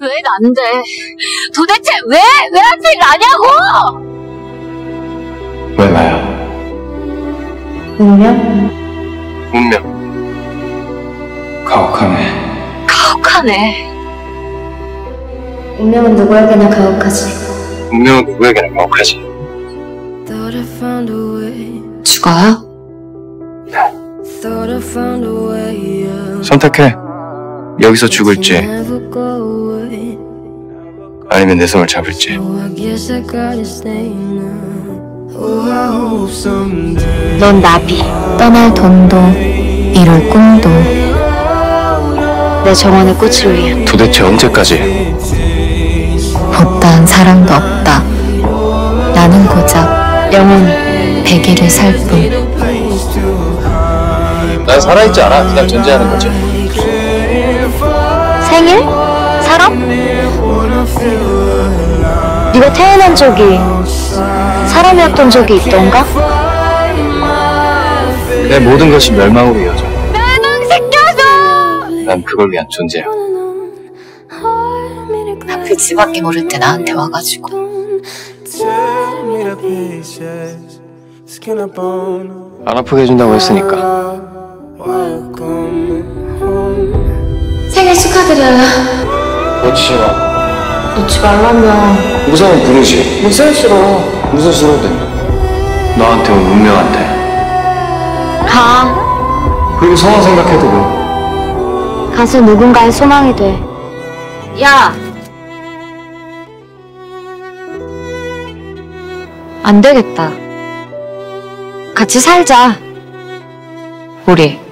왜 난데? 도대체 왜 하필 나냐고! 왜 나야? 운명? 가혹하네. 운명은 누구에게나 가혹하지. 죽어요? 네. 선택해. 여기서 죽을지 아니면 내 손을 잡을지. 넌 나비. 떠날 돈도 이룰 꿈도 내 정원의 꽃을 위해. 도대체 언제까지? 못다한 사랑도 없다. 나는 고작 영원히 베개를 살 뿐. 난 살아있지 않아. 그냥 존재하는 거지. 생일? 사람? 네가 태어난 적이 사람이었던 적이 있던가? 내 모든 것이 멸망으로 이어져. 멸망시켜줘! 난 그걸 위한 존재야. 하필 지밖에 모를 때 나한테 와가지고. 안 아프게 해준다고 했으니까. 생일 축하드려요. 놓치지 마. 놓지 말라며. 우상은 부르지. 무슨 수로든 너한테 온 운명한테. 가. 그리고 성화 생각해도 뭐. 가서 누군가의 소망이 돼. 야, 안 되겠다. 같이 살자, 우리.